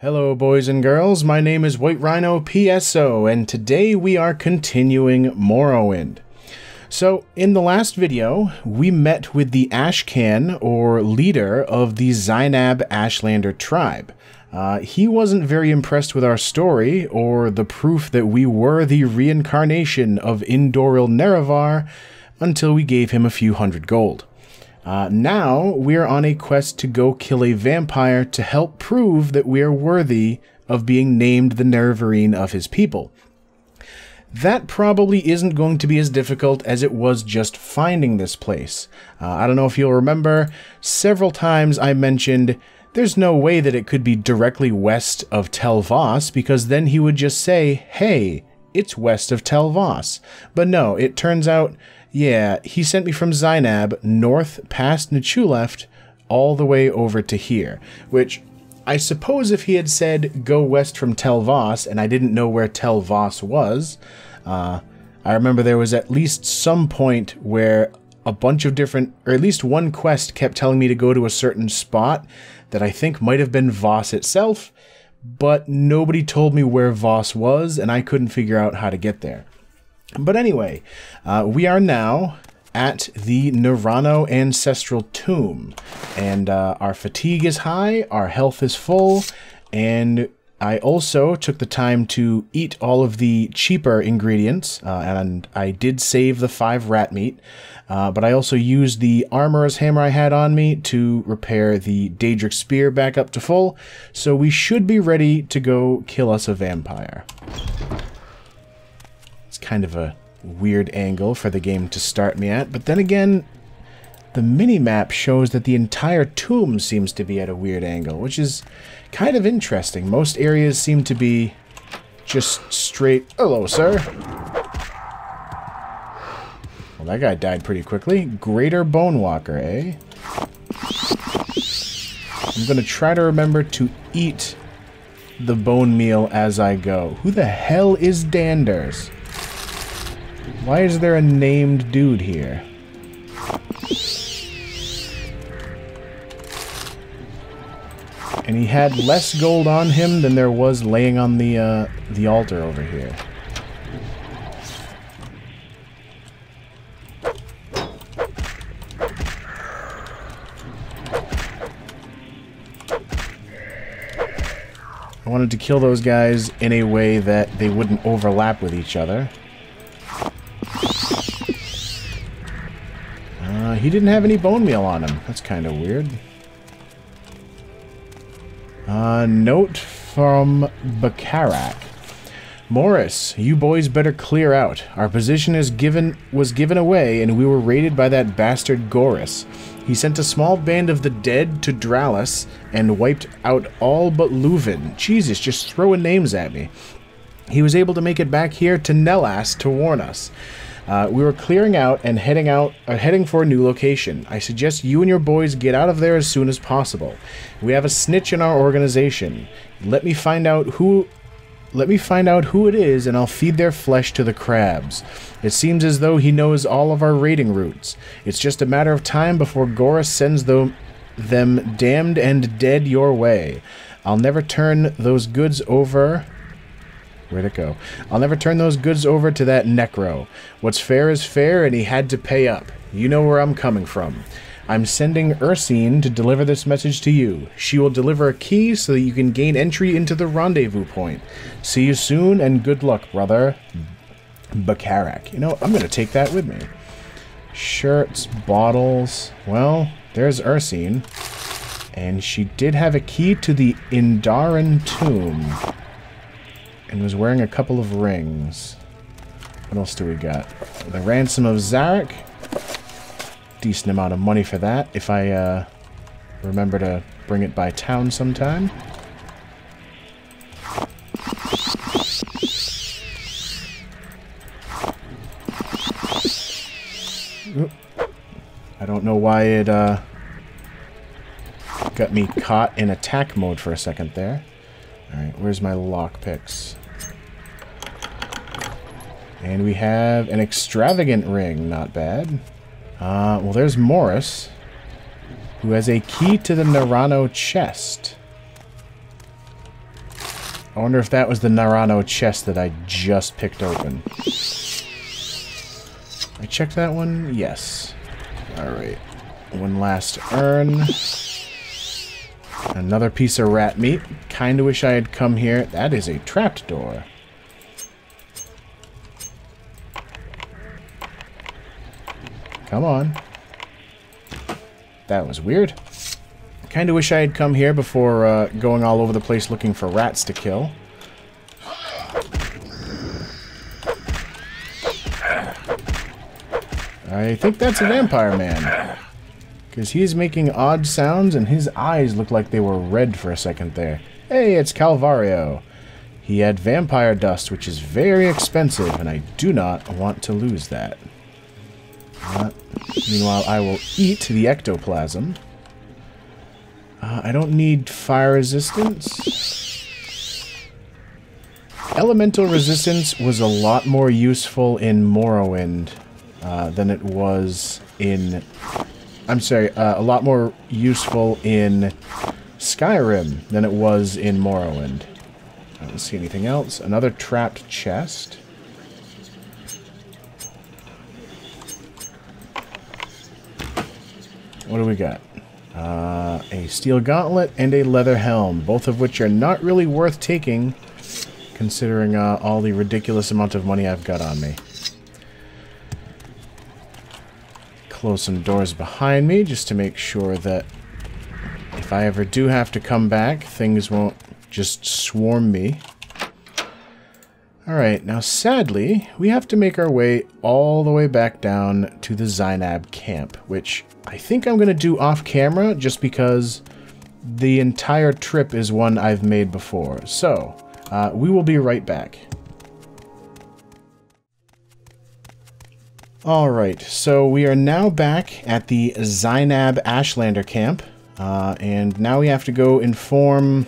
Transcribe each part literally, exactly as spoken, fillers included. Hello boys and girls, my name is White Rhino P S O, and today we are continuing Morrowind. So, in the last video, we met with the Ashkan, or leader, of the Zainab Ashlander tribe. Uh, he wasn't very impressed with our story, or the proof that we were the reincarnation of Indoril Nerevar, until we gave him a few hundred gold. Uh, now, we're on a quest to go kill a vampire to help prove that we are worthy of being named the Nerevarine of his people. That probably isn't going to be as difficult as it was just finding this place. Uh, I don't know if you'll remember, several times I mentioned there's no way that it could be directly west of Tel Vos, because then he would just say, hey, it's west of Tel Vos. But no, it turns out... yeah, he sent me from Zainab, north past N'Chuleft, all the way over to here. Which, I suppose if he had said, go west from Tel Vos, and I didn't know where Tel Vos was, uh, I remember there was at least some point where a bunch of different, or at least one quest kept telling me to go to a certain spot that I think might have been Vos itself, but nobody told me where Vos was, and I couldn't figure out how to get there. But anyway, uh, we are now at the Nirano Ancestral Tomb, and uh, our fatigue is high, our health is full, and I also took the time to eat all of the cheaper ingredients, uh, and I did save the five rat meat, uh, but I also used the armorer's hammer I had on me to repair the Daedric spear back up to full, so we should be ready to go kill us a vampire. Kind of a weird angle for the game to start me at, but then again, the mini-map shows that the entire tomb seems to be at a weird angle, which is kind of interesting. Most areas seem to be just straight... hello, sir. Well, that guy died pretty quickly. Greater Bone Walker, eh? I'm gonna try to remember to eat the bone meal as I go. Who the hell is Danders? Why is there a named dude here? And he had less gold on him than there was laying on the, uh, the altar over here. I wanted to kill those guys in a way that they wouldn't overlap with each other. He didn't have any bone meal on him. That's kind of weird. Uh, note from Bakarak. Morris, you boys better clear out. Our position is given was given away, and we were raided by that bastard Goris. He sent a small band of the dead to Dralis and wiped out all but Luvin. Jesus, just throwing names at me. He was able to make it back here to Nellas to warn us. Uh, we were clearing out and heading out, uh, heading for a new location. I suggest you and your boys get out of there as soon as possible. We have a snitch in our organization. Let me find out who, let me find out who it is, and I'll feed their flesh to the crabs. It seems as though he knows all of our raiding routes. It's just a matter of time before Goris sends them, them damned and dead your way. I'll never turn those goods over. Where'd it go? I'll never turn those goods over to that necro. What's fair is fair, and he had to pay up. You know where I'm coming from. I'm sending Ursine to deliver this message to you. She will deliver a key so that you can gain entry into the rendezvous point. See you soon, and good luck, brother. Bakarak. You know, I'm going to take that with me. Shirts, bottles. Well, there's Ursine. And she did have a key to the Indoril tomb. And was wearing a couple of rings. What else do we got? The Ransom of Zarek. Decent amount of money for that, if I uh, remember to bring it by town sometime. Oop. I don't know why it uh, got me caught in attack mode for a second there. Alright, where's my lockpicks? And we have an extravagant ring, not bad. Uh, well, there's Morris, who has a key to the Nerano chest. I wonder if that was the Nerano chest that I just picked open. I checked that one? Yes. Alright. One last urn. Another piece of rat meat. Kinda wish I had come here. That is a trapdoor. Come on. That was weird. Kinda wish I had come here before uh, going all over the place looking for rats to kill. I think that's a vampire man. Because he's making odd sounds and his eyes look like they were red for a second there. Hey, it's Calvario. He had vampire dust, which is very expensive, and I do not want to lose that. Uh, meanwhile, I will eat the ectoplasm. Uh, I don't need fire resistance. Elemental resistance was a lot more useful in Morrowind uh, than it was in... I'm sorry, uh, a lot more useful in Skyrim than it was in Morrowind. I don't see anything else. Another trapped chest. What do we got? Uh, a steel gauntlet and a leather helm, both of which are not really worth taking, considering uh, all the ridiculous amount of money I've got on me. Close some doors behind me just to make sure that if I ever do have to come back, things won't just swarm me. Alright, now sadly, we have to make our way all the way back down to the Zainab camp, which I think I'm going to do off camera just because the entire trip is one I've made before. So, uh, we will be right back. Alright, so we are now back at the Zainab Ashlander camp, uh, and now we have to go inform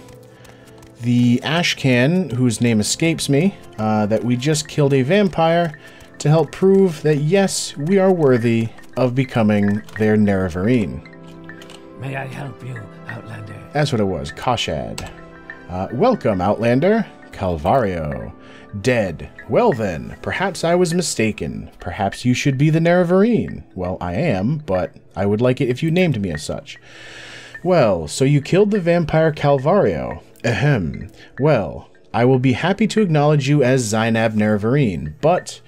the Ashkan, whose name escapes me, uh, that we just killed a vampire to help prove that, yes, we are worthy of becoming their Nerevarine. May I help you, Outlander? That's what it was, Kaushad. Uh, welcome, Outlander. Calvario. Dead. Well then, perhaps I was mistaken. Perhaps you should be the Nerevarine. Well, I am, but I would like it if you named me as such. Well, so you killed the vampire Calvario. Ahem. Well, I will be happy to acknowledge you as Zainab Nerevarine, but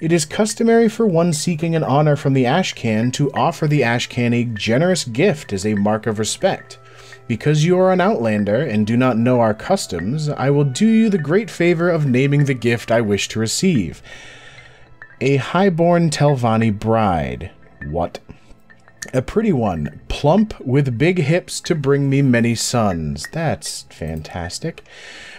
it is customary for one seeking an honor from the Ashkan to offer the Ashkan a generous gift as a mark of respect. Because you are an outlander and do not know our customs, I will do you the great favor of naming the gift I wish to receive. A highborn Telvanni bride. What? A pretty one, plump with big hips to bring me many sons. That's fantastic.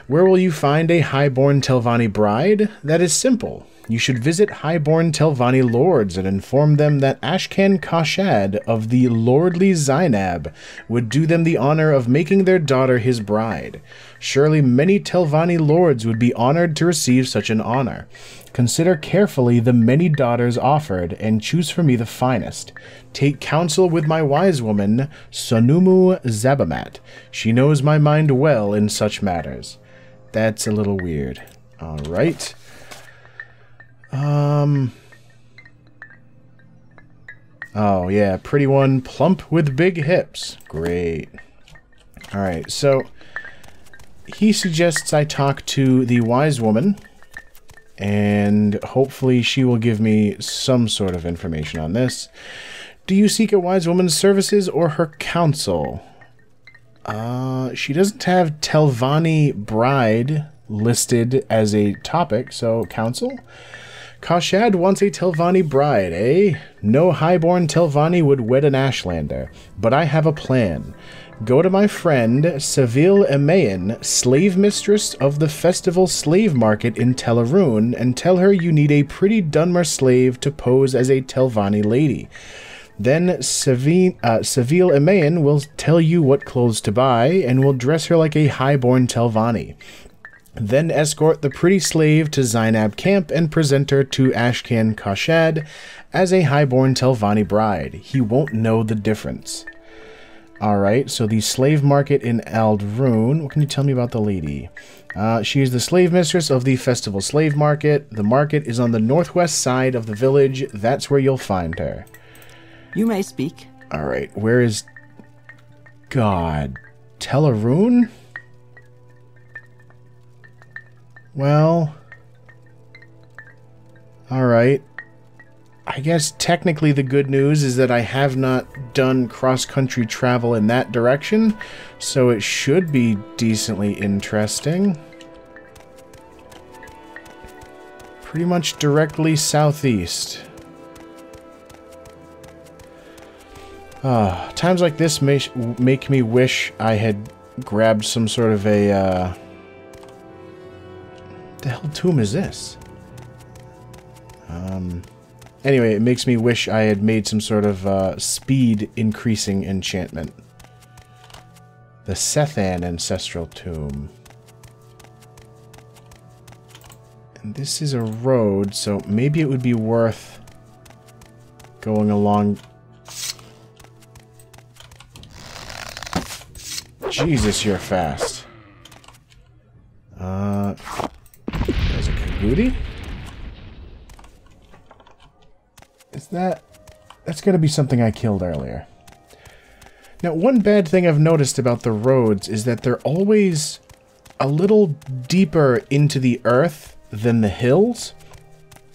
Where will you find a highborn Telvanni bride? That is simple. You should visit highborn Telvanni lords and inform them that Ashkan Kaushad of the lordly Zainab would do them the honor of making their daughter his bride. Surely many Telvanni lords would be honored to receive such an honor. Consider carefully the many daughters offered, and choose for me the finest. Take counsel with my wise woman, Sonumu Zabamat. She knows my mind well in such matters. That's a little weird. All right. Um... Oh, yeah. Pretty one, plump with big hips. Great. All right, so he suggests I talk to the wise woman, and hopefully she will give me some sort of information on this. Do you seek a wise woman's services or her counsel? Uh, she doesn't have Telvanni bride listed as a topic, so counsel? Kaushad wants a Telvanni bride, eh? No highborn Telvanni would wed an Ashlander, but I have a plan. Go to my friend, Savile Imayn, slave mistress of the festival slave market in Tel Aruhn, and tell her you need a pretty Dunmer slave to pose as a Telvanni lady. Then Savile, uh, Savile Imayn will tell you what clothes to buy, and will dress her like a highborn Telvanni. Then escort the pretty slave to Zainab camp and present her to Ashkan Kaushad as a highborn Telvanni bride. He won't know the difference. Alright, so the slave market in Aldrun. What can you tell me about the lady? Uh, she is the slave mistress of the festival slave market. The market is on the northwest side of the village. That's where you'll find her. You may speak. Alright, where is... God... Tel Aruhn? Well... Alright. I guess technically the good news is that I have not done cross-country travel in that direction, so it should be decently interesting. Pretty much directly southeast. Uh, times like this make, make me wish I had grabbed some sort of a... Uh... What the hell tomb is this? Um... Anyway, it makes me wish I had made some sort of uh, speed-increasing enchantment. The Sethan Ancestral Tomb. And this is a road, so maybe it would be worth going along... Jesus, you're fast. Uh, there's a Kaguti? Is that... That's gonna be something I killed earlier. Now, one bad thing I've noticed about the roads is that they're always a little deeper into the earth than the hills,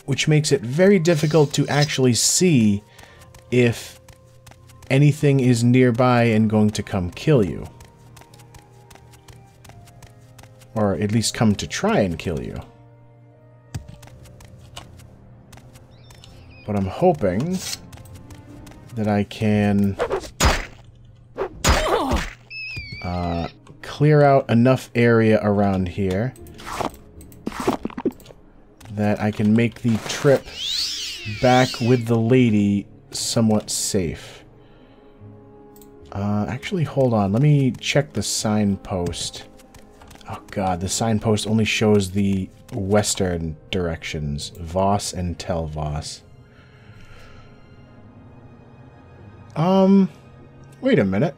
which makes it very difficult to actually see if anything is nearby and going to come kill you. Or at least come to try and kill you. But I'm hoping that I can uh, clear out enough area around here that I can make the trip back with the lady somewhat safe. Uh, actually, hold on. Let me check the signpost. Oh god, the signpost only shows the western directions. Vos and Tel Vos. Um, wait a minute.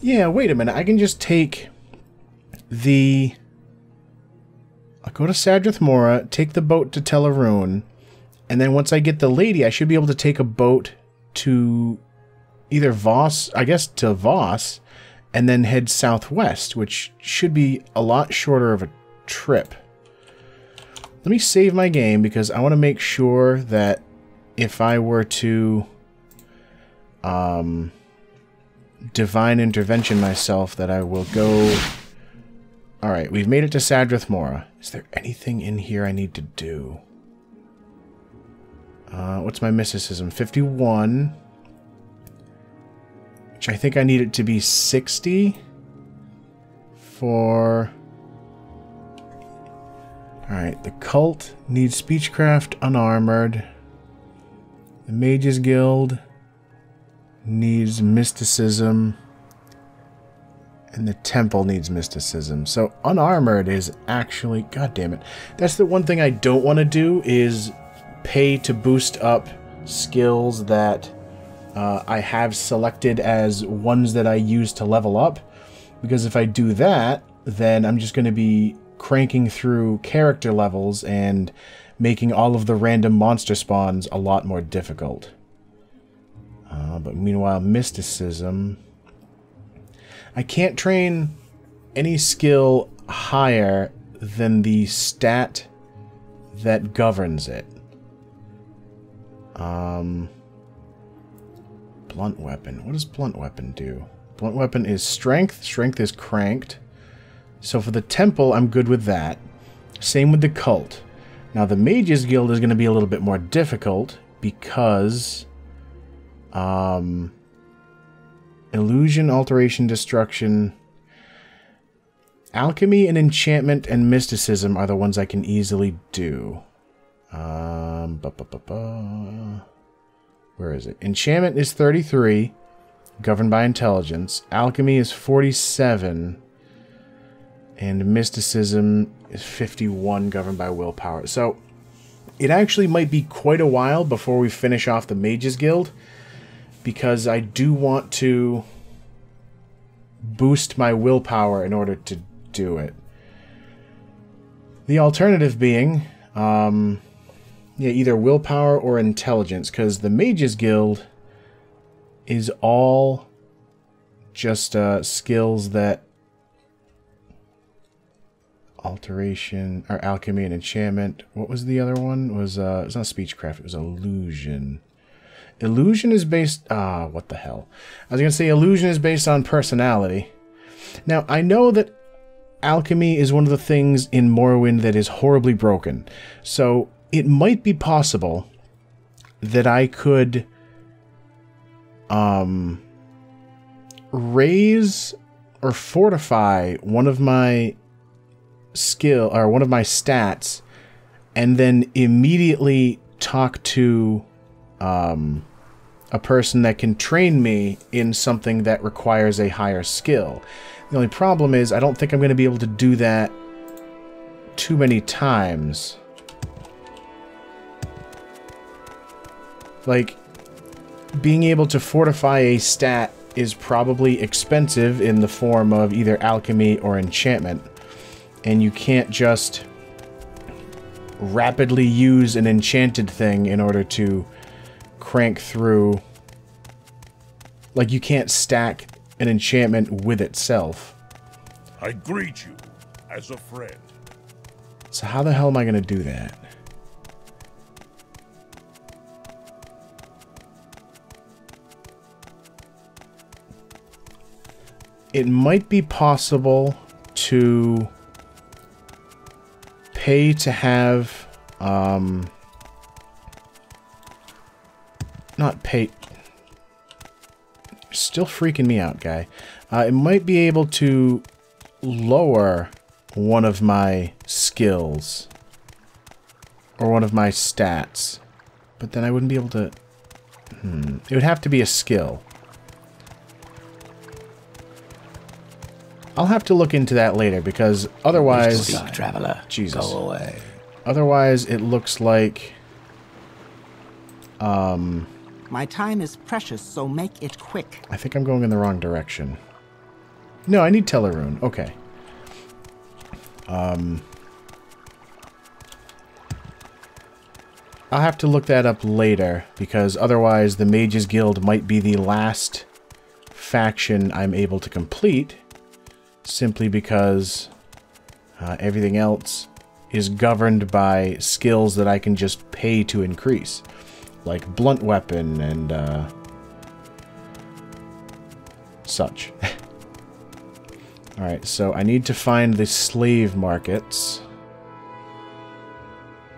Yeah, wait a minute. I can just take the... I'll go to Sadrith Mora, take the boat to Tel Aruhn, and then once I get the lady, I should be able to take a boat to either Vos, I guess to Vos, and then head southwest, which should be a lot shorter of a trip. Let me save my game, because I want to make sure that if I were to um, divine intervention myself, that I will go... Alright, we've made it to Sadrith Mora. Is there anything in here I need to do? Uh, what's my mysticism? fifty-one. Which I think I need it to be sixty. For... Alright, the cult needs Speechcraft unarmored. The Mages Guild needs mysticism, and the temple needs mysticism. So unarmored is actually... God damn it. That's the one thing I don't want to do, is pay to boost up skills that uh, I have selected as ones that I use to level up. Because if I do that, then I'm just going to be cranking through character levels and... making all of the random monster spawns a lot more difficult. Uh, but meanwhile, mysticism... I can't train any skill higher than the stat that governs it. Um, blunt weapon. What does blunt weapon do? Blunt weapon is strength. Strength is cranked. So for the temple, I'm good with that. Same with the cult. Now, the Mages Guild is going to be a little bit more difficult because um, illusion, alteration, destruction, alchemy, and enchantment and mysticism are the ones I can easily do. Um, ba -ba -ba -ba. Where is it? Enchantment is thirty-three, governed by intelligence. Alchemy is forty-seven. And mysticism is fifty-one, governed by willpower. So it actually might be quite a while before we finish off the Mages Guild, because I do want to boost my willpower in order to do it. The alternative being, um, yeah, either willpower or intelligence, because the Mages Guild is all just uh, skills that alteration or alchemy and enchantment. What was the other one? It was uh, it's not speechcraft. It was illusion. Illusion is based. Ah, uh, what the hell? I was gonna say illusion is based on personality. Now I know that alchemy is one of the things in Morrowind that is horribly broken, so it might be possible that I could um, raise or fortify one of my skill or one of my stats and then immediately talk to um, a person that can train me in something that requires a higher skill. The only problem is I don't think I'm going to be able to do that too many times. Like, being able to fortify a stat is probably expensive in the form of either alchemy or enchantment. And you can't just rapidly use an enchanted thing in order to crank through. Like, you can't stack an enchantment with itself. I greet you as a friend. So how the hell am I going to do that? It might be possible to pay to have, um, not pay, still freaking me out, guy. Uh, it might be able to lower one of my skills or one of my stats, but then I wouldn't be able to, hmm, it would have to be a skill. I'll have to look into that later, because otherwise, Seek, traveler, Jesus, go away. Otherwise it looks like, um, my time is precious, so make it quick. I think I'm going in the wrong direction. No, I need Tel Aruhn. Okay. Um, I'll have to look that up later, because otherwise the Mages Guild might be the last faction I'm able to complete. Simply because uh, everything else is governed by skills that I can just pay to increase, like blunt weapon and uh, such. All right, so I need to find the slave markets,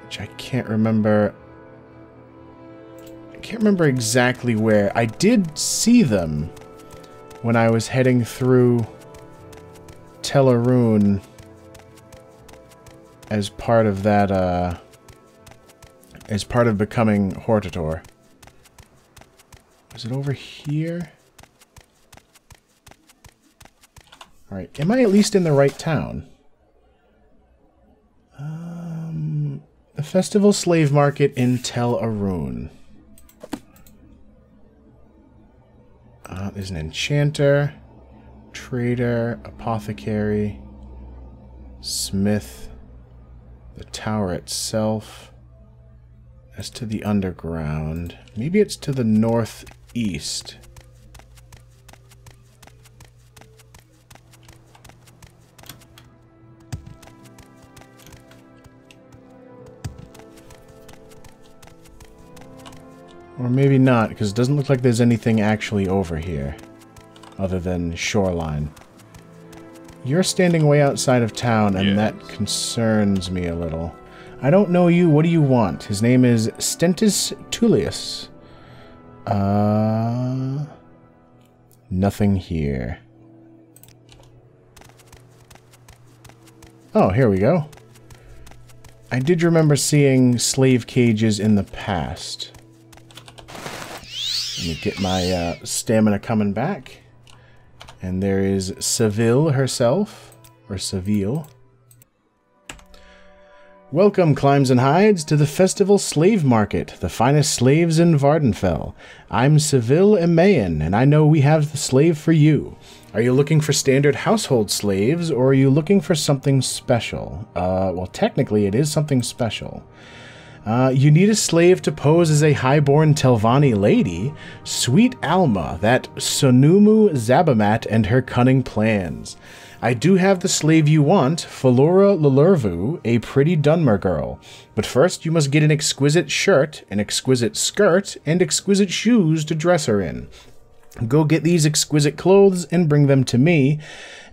which I can't remember. I can't remember exactly where. I did see them when I was heading through Tel Aruhn as part of that, uh, as part of becoming Hortator. Is it over here? Alright, am I at least in the right town? Um, the Festival Slave Market in Tel Aruhn. Uh, there's an enchanter, trader, apothecary, smith, the tower itself. As to the underground, maybe it's to the northeast. Or maybe not, because it doesn't look like there's anything actually over here. Other than shoreline. You're standing way outside of town, and yes, that concerns me a little. I don't know you. What do you want? His name is Stentus Tullius. Uh, nothing here. Oh, here we go. I did remember seeing slave cages in the past. Let me get my uh, stamina coming back. And there is Savile herself, or Savile. Welcome, Climbs and Hides, to the Festival Slave Market, the finest slaves in Vardenfell. I'm Savile Imayn, and I know we have the slave for you. Are you looking for standard household slaves, or are you looking for something special? Uh, well, technically it is something special. Uh, you need a slave to pose as a highborn Telvanni lady? Sweet Alma, that Sonumu Zabamat and her cunning plans. I do have the slave you want, Falura Llervu, a pretty Dunmer girl. But first you must get an exquisite shirt, an exquisite skirt, and exquisite shoes to dress her in. Go get these exquisite clothes and bring them to me,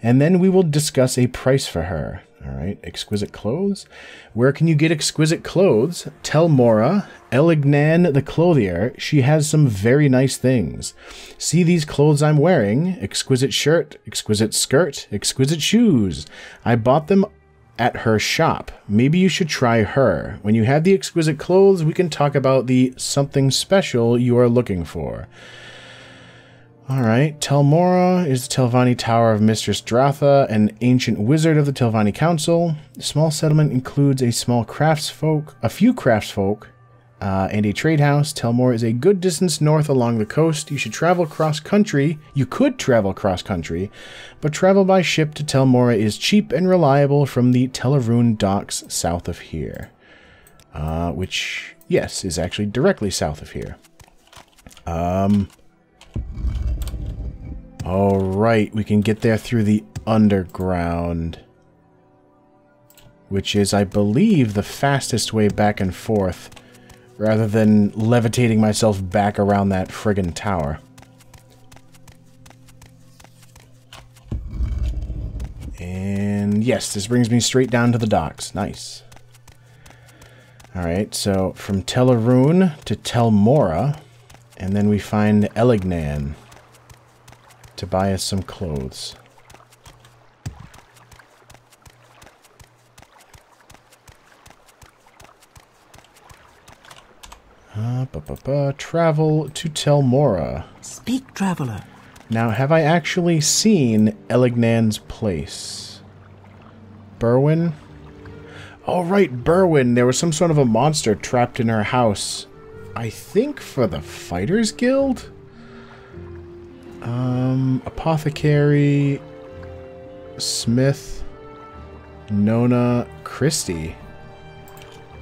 and then we will discuss a price for her. Alright, exquisite clothes. Where can you get exquisite clothes? Tel Mora, Elignan the clothier, she has some very nice things. See these clothes I'm wearing, exquisite shirt, exquisite skirt, exquisite shoes. I bought them at her shop. Maybe you should try her. When you have the exquisite clothes, we can talk about the something special you are looking for. Alright, Tel Mora is the Telvanni Tower of Mistress Dratha, an ancient wizard of the Telvanni Council. The small settlement includes a small craftsfolk, a few craftsfolk, Uh, and a trade house. Tel Mora is a good distance north along the coast. You should travel cross-country. You could travel cross-country, but travel by ship to Tel Mora is cheap and reliable from the Tel Aruhn docks south of here. Uh, which, yes, is actually directly south of here. Um, Alright, we can get there through the underground, which is, I believe, the fastest way back and forth, rather than levitating myself back around that friggin' tower. And yes, this brings me straight down to the docks. Nice. Alright, so from Tel Aruhn to Tel Mora, and then we find Elignan to buy us some clothes. Uh, ba -ba -ba. Travel to Tel Mora. Speak, traveler. Now, have I actually seen Elignan's place? Berwin? Oh, right, Berwin. There was some sort of a monster trapped in her house. I think for the Fighters Guild? Um, Apothecary, Smith, Nona, Christie.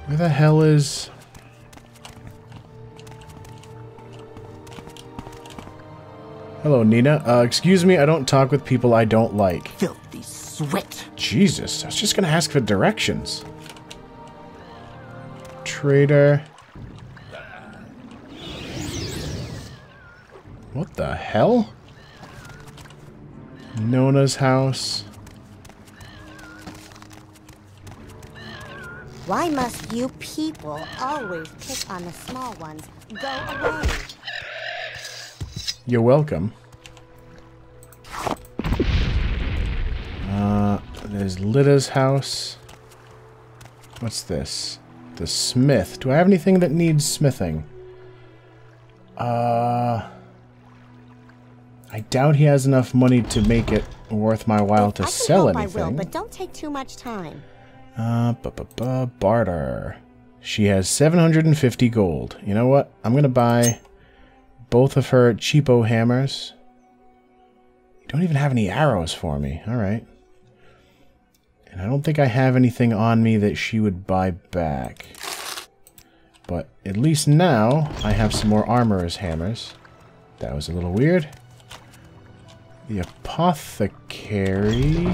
Where the hell is... Hello, Nina. Uh, excuse me, I don't talk with people I don't like. Filthy sweat. Jesus, I was just gonna ask for directions. Traitor. What the hell? Nona's house. Why must you people always pick on the small ones? Go away. You're welcome. Uh, there's Lida's house. What's this? The smith. Do I have anything that needs smithing? Uh, I doubt he has enough money to make it worth my while to sell anything. I can help, I will, but don't take too much time. Uh, ba-ba-ba, barter. She has seven hundred fifty gold. You know what? I'm gonna buy both of her cheapo hammers. You don't even have any arrows for me. Alright. And I don't think I have anything on me that she would buy back. But at least now I have some more armorer's hammers. That was a little weird. The apothecary.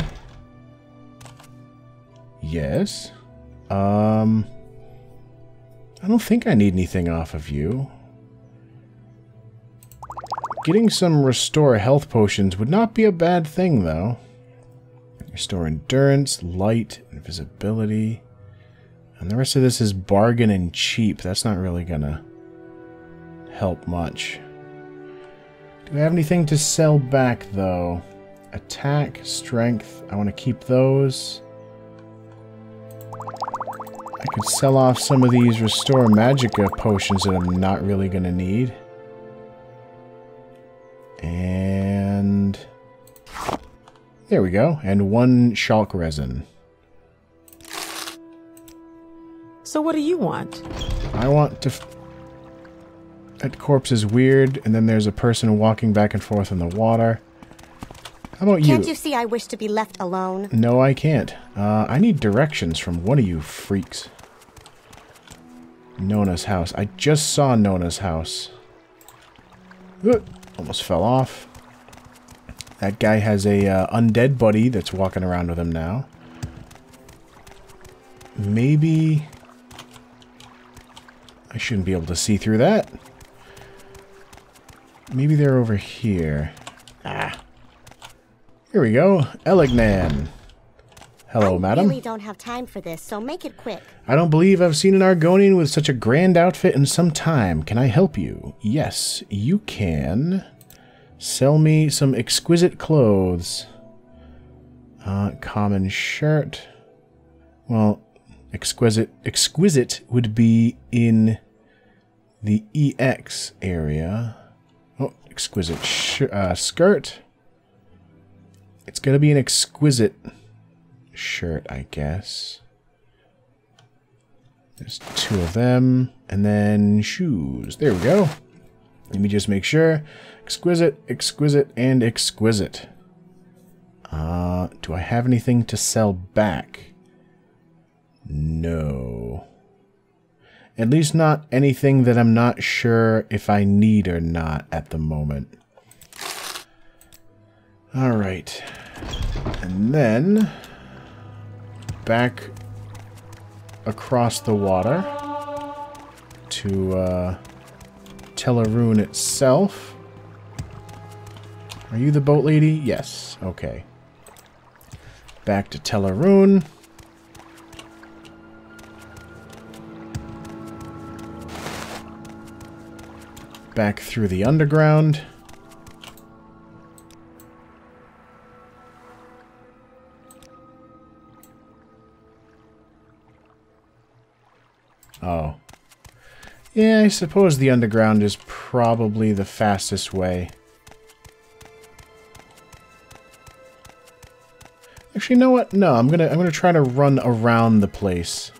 Yes. Um, I don't think I need anything off of you. Getting some restore health potions would not be a bad thing, though. Restore endurance, light, invisibility. And the rest of this is bargain and cheap. That's not really gonna help much. Do I have anything to sell back, though? Attack, strength. I want to keep those. I could sell off some of these restore magicka potions that I'm not really gonna need. And there we go. And one Shulk resin. So what do you want? I want to... F that corpse is weird, and then there's a person walking back and forth in the water. How about you? Can't you see I wish to be left alone? No, I can't. Uh, I need directions from one of you freaks. Nona's house. I just saw Nona's house. Ooh, almost fell off. That guy has a uh, undead buddy that's walking around with him now. Maybe... I shouldn't be able to see through that. Maybe they're over here. Ah. Here we go. Elignan. Hello, I madam. I really don't have time for this, so make it quick. I don't believe I've seen an Argonian with such a grand outfit in some time. Can I help you? Yes, you can. Sell me some exquisite clothes. Uh, common shirt. Well, exquisite exquisite would be in the E X area. Oh, exquisite sh uh, skirt. It's going to be an exquisite shirt, I guess. There's two of them. And then shoes. There we go. Let me just make sure. Exquisite, exquisite, and exquisite. Uh, do I have anything to sell back? No. At least not anything that I'm not sure if I need or not at the moment. Alright, and then back across the water to uh, Tel Aruhn itself. Are you the boat lady? Yes, okay. Back to Tel Aruhn. Back through the underground. Oh. Yeah, I suppose the underground is probably the fastest way. Actually, you know what? No, I'm gonna I'm gonna try to run around the place.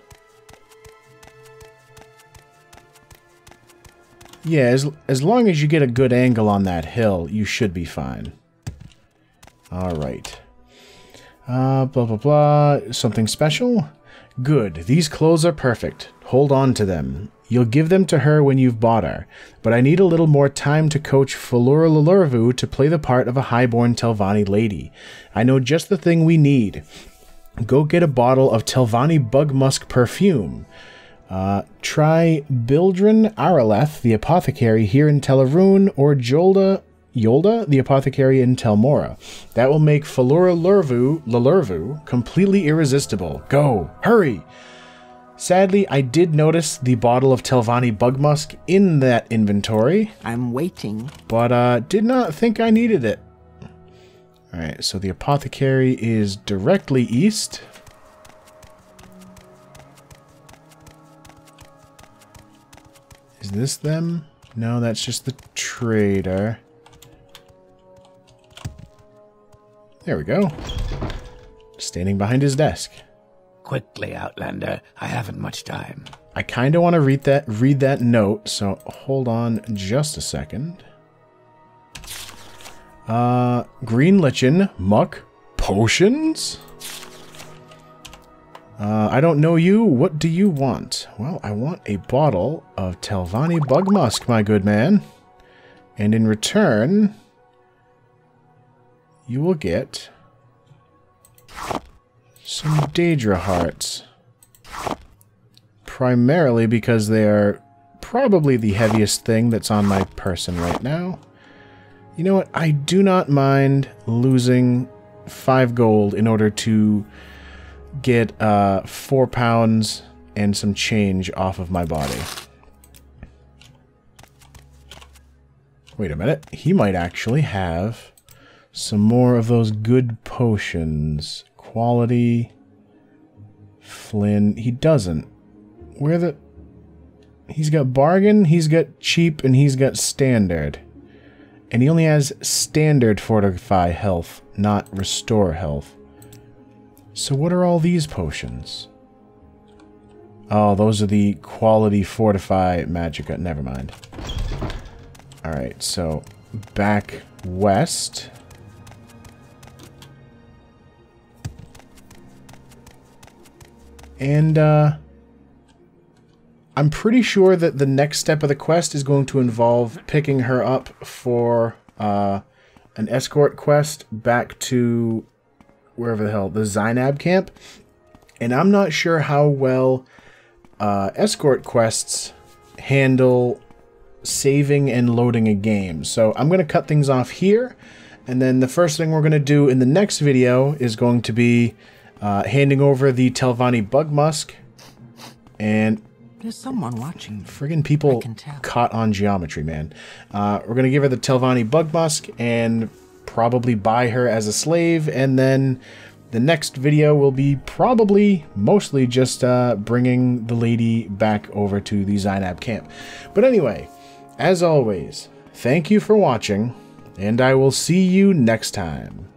Yeah, as as long as you get a good angle on that hill, you should be fine. All right. Uh, blah blah blah. Something special? Good. These clothes are perfect. Hold on to them. You'll give them to her when you've bought her, but I need a little more time to coach Falura Llervu to play the part of a highborn Telvanni lady. I know just the thing we need. Go get a bottle of Telvanni Bug Musk perfume. Uh, try Bildrin Araleth, the apothecary here in Tel Aruhn, or Jolda, Yolda, the apothecary in Tel Mora. That will make Falura Llervu, Llervu completely irresistible. Go! Hurry! Sadly, I did notice the bottle of Telvanni Bug Musk in that inventory. I'm waiting. But uh, did not think I needed it. Alright, so the apothecary is directly east. Is this them? No, that's just the trader. There we go. Standing behind his desk. Quickly, Outlander. I haven't much time. I kind of want to read that read that note, so hold on just a second. Uh, green lichen, muck, potions? Uh, I don't know you. What do you want? Well, I want a bottle of Telvanni Bug Musk, my good man. And in return, you will get... some Daedra hearts. Primarily because they are probably the heaviest thing that's on my person right now. You know what? I do not mind losing five gold in order to get uh, four pounds and some change off of my body. Wait a minute. He might actually have some more of those good potions. Quality. Flynn. He doesn't. Where the... He's got bargain, he's got cheap, and he's got standard. And he only has standard fortify health, not restore health. So what are all these potions? Oh, those are the quality fortify magicka. Never mind. Alright, so back west. And, uh... I'm pretty sure that the next step of the quest is going to involve picking her up for uh, an escort quest back to wherever the hell, the Zainab camp. And I'm not sure how well uh, escort quests handle saving and loading a game. So I'm going to cut things off here. And then the first thing we're going to do in the next video is going to be uh, handing over the Telvanni Bug Musk and... There's someone watching. Friggin' people caught on geometry, man. Uh, we're going to give her the Telvanni Bug Musk and probably buy her as a slave. And then the next video will be probably mostly just uh, bringing the lady back over to the Zainab camp. But anyway, as always, thank you for watching, and I will see you next time.